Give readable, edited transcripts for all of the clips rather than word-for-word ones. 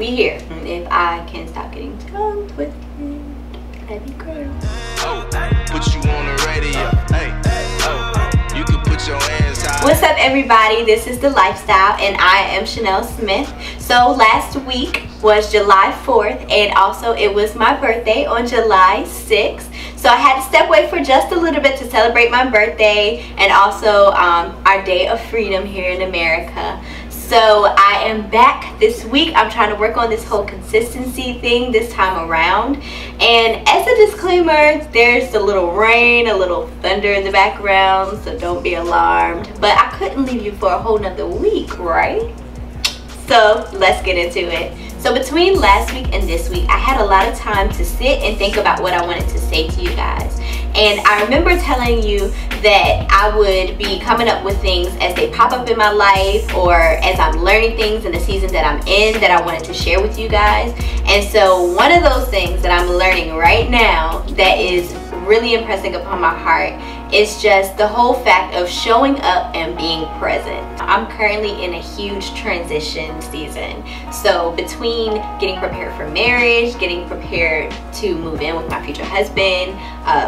we here. And if I can stop getting drunk with it, that'd be great. Put you on the radio. Hey, you can put your hands high. What's up, everybody? This is The Lifestyle, and I am Shannell Smith. So last week was July 4th, and also it was my birthday on July 6th. So I had to step away for just a little bit to celebrate my birthday and also our Day of Freedom here in America. So I am back this week. I'm trying to work on this whole consistency thing this time around. And as a disclaimer, there's a little rain, a little thunder in the background, so don't be alarmed. But I couldn't leave you for a whole nother week, right? So let's get into it. So between last week and this week, I had a lot of time to sit and think about what I wanted to say to you guys. And I remember telling you that I would be coming up with things as they pop up in my life or as I'm learning things in the season that I'm in that I wanted to share with you guys. And so one of those things that I'm learning right now that is really impressing upon my heart is just the whole fact of showing up and being present. I'm currently in a huge transition season. So between getting prepared for marriage, getting prepared to move in with my future husband,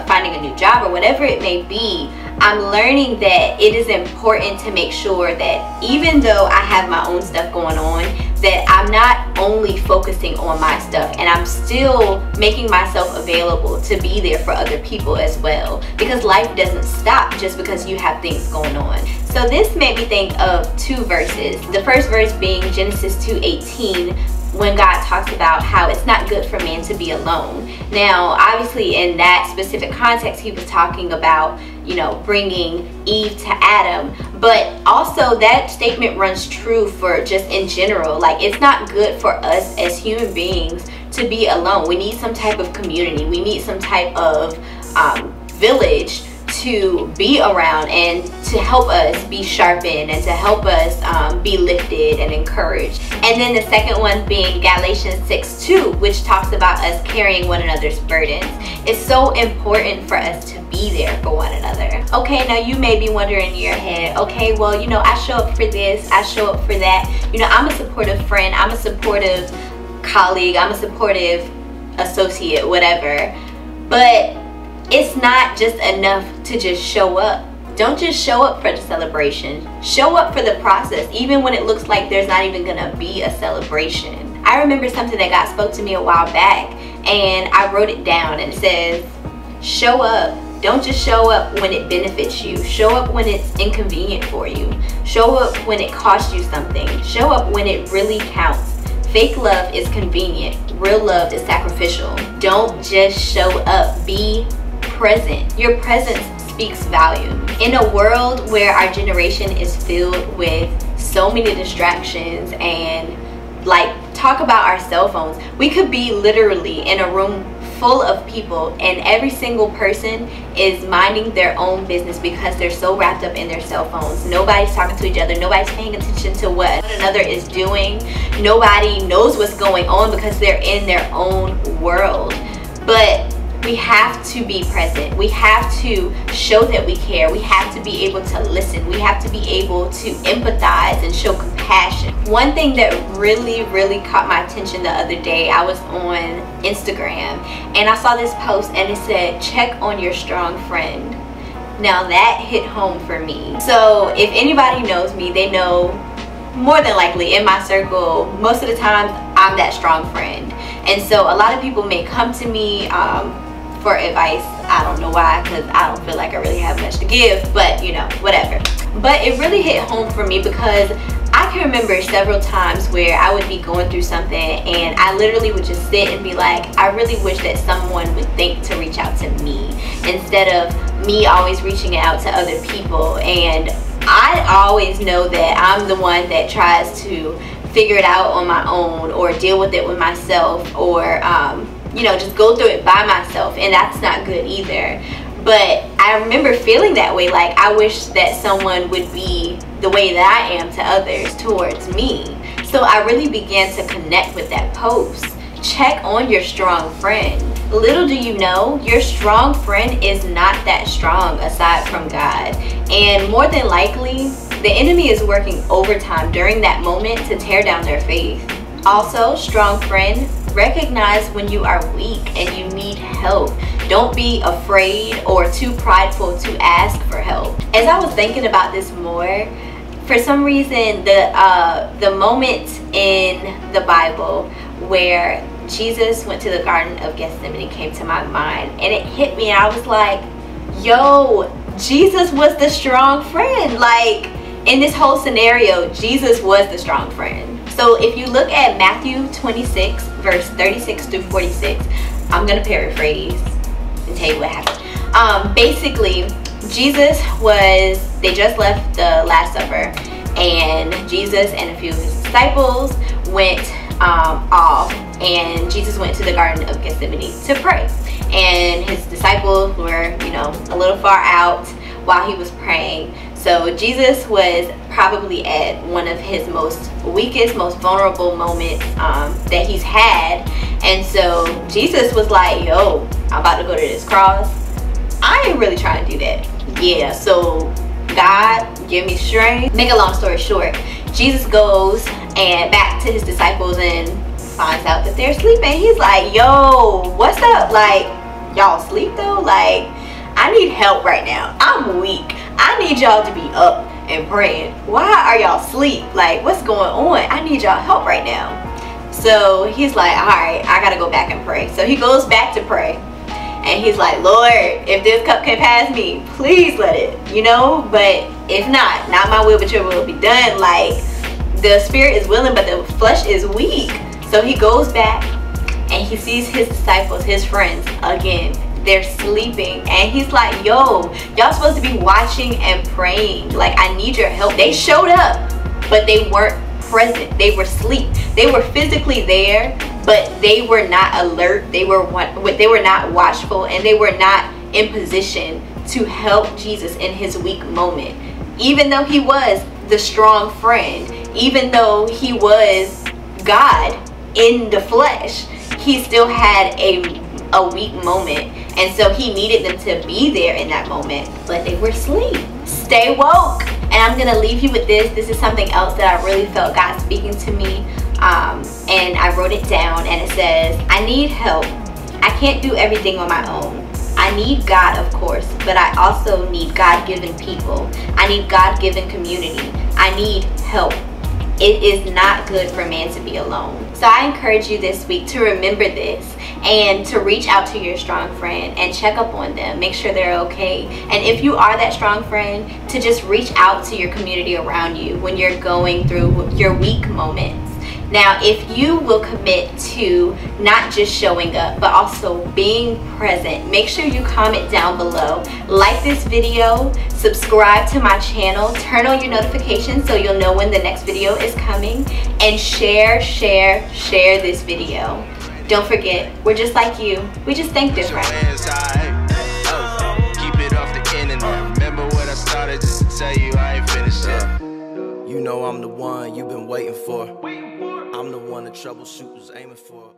finding a new job, or whatever it may be, I'm learning that it is important to make sure that even though I have my own stuff going on, that I'm not only focusing on my stuff, and I'm still making myself available to be there for other people as well, because life doesn't stop just because you have things going on. So this made me think of two verses. The first verse being Genesis 2:18, when God talks about how it's not good for man to be alone. Now, obviously in that specific context, he was talking about, you know, bringing Eve to Adam, but also that statement runs true for just in general. Like, it's not good for us as human beings to be alone. We need some type of community. We need some type of village to be around and to help us be sharpened and to help us be lifted and encouraged. And then the second one being Galatians 6:2, which talks about us carrying one another's burdens. It's so important for us to be there for one another. Okay, now you may be wondering in your head, okay, well, you know, I show up for this, I show up for that. You know, I'm a supportive friend, I'm a supportive colleague, I'm a supportive associate, whatever. But it's not just enough to just show up. Don't just show up for the celebration. Show up for the process, even when it looks like there's not even gonna be a celebration. I remember something that God spoke to me a while back, and I wrote it down, and it says, show up. Don't just show up when it benefits you. Show up when it's inconvenient for you. Show up when it costs you something. Show up when it really counts. Fake love is convenient. Real love is sacrificial. Don't just show up. Be present. Your presence speaks value. In a world where our generation is filled with so many distractions and, like, talk about our cell phones, we could be literally in a room full of people and every single person is minding their own business because they're so wrapped up in their cell phones. Nobody's talking to each other. Nobody's paying attention to what another is doing. Nobody knows what's going on because they're in their own world. But we have to be present. We have to show that we care. We have to be able to listen. We have to be able to empathize and show compassion. One thing that really caught my attention the other day, I was on Instagram and I saw this post and it said, check on your strong friend. Now that hit home for me. So if anybody knows me, they know more than likely in my circle, most of the times I'm that strong friend. And so a lot of people may come to me for advice. I don't know why, because I don't feel like I really have much to give, but you know, whatever. But it really hit home for me because I can remember several times where I would be going through something and I literally would just sit and be like, I really wish that someone would think to reach out to me instead of me always reaching out to other people. And I always know that I'm the one that tries to figure it out on my own or deal with it with myself or you know, just go through it by myself, and that's not good either. But I remember feeling that way, like I wish that someone would be the way that I am to others towards me. So I really began to connect with that post. Check on your strong friend. Little do you know, your strong friend is not that strong aside from God. And more than likely, the enemy is working overtime during that moment to tear down their faith. Also, strong friend, recognize when you are weak and you need help. Don't be afraid or too prideful to ask for help. As I was thinking about this more, for some reason, the moment in the Bible where Jesus went to the Garden of Gethsemane came to my mind, and it hit me. I was like, yo, Jesus was the strong friend. Like, in this whole scenario, Jesus was the strong friend. So if you look at Matthew 26, verse 36 through 46, I'm going to paraphrase and tell you what happened. Basically, they just left the Last Supper, and Jesus and a few of his disciples went off, and Jesus went to the Garden of Gethsemane to pray. And his disciples were, you know, a little far out while he was praying. So Jesus was probably at one of his most weakest, most vulnerable moments that he's had. And so Jesus was like, yo, I'm about to go to this cross. I ain't really trying to do that. Yeah, so God, give me strength. Make a long story short, Jesus goes and back to his disciples and finds out that they're sleeping. He's like, yo, what's up? Like, y'all sleep though? Like, I need help right now. I'm weak. I need y'all to be up and praying. Why are y'all asleep? Like, what's going on? I need y'all help right now. So he's like, all right, I gotta go back and pray. So he goes back to pray, and he's like, Lord, if this cup can pass me, please let it, you know? But if not, not my will, but your will be done. Like, the spirit is willing, but the flesh is weak. So he goes back, and he sees his disciples, his friends, again. They're sleeping, and he's like, yo, y'all supposed to be watching and praying. Like, I need your help. They showed up, but they weren't present. They were asleep. They were physically there, but they were not alert. They were not watchful, and they were not in position to help Jesus in his weak moment. Even though he was the strong friend, even though he was God in the flesh, he still had a weak moment, and so he needed them to be there in that moment, but they were asleep. Stay woke. And I'm gonna leave you with this is something else that I really felt God speaking to me, and I wrote it down, and it says, I need help. I can't do everything on my own. I need God, of course, but I also need God-given people. I need God-given community. I need help. It is not good for man to be alone. So I encourage you this week to remember this and to reach out to your strong friend and check up on them, make sure they're okay. And if you are that strong friend, to just reach out to your community around you when you're going through your weak moments. Now, if you will commit to not just showing up, but also being present, make sure you comment down below, like this video, subscribe to my channel, turn on your notifications so you'll know when the next video is coming, and share this video. Don't forget, we're just like you. We just think different. Keep it off the internet. Remember what I started just to tell you I ain't finished yet. You know I'm the one you've been waiting for. I'm the one the troubleshooters aiming for.